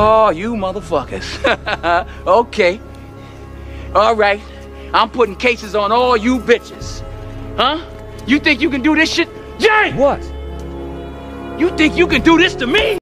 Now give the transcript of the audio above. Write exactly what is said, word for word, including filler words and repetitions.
Oh, you motherfuckers. Okay. All right. I'm putting cases on all you bitches. Huh? You think you can do this shit? Jay! What? You think you can do this to me?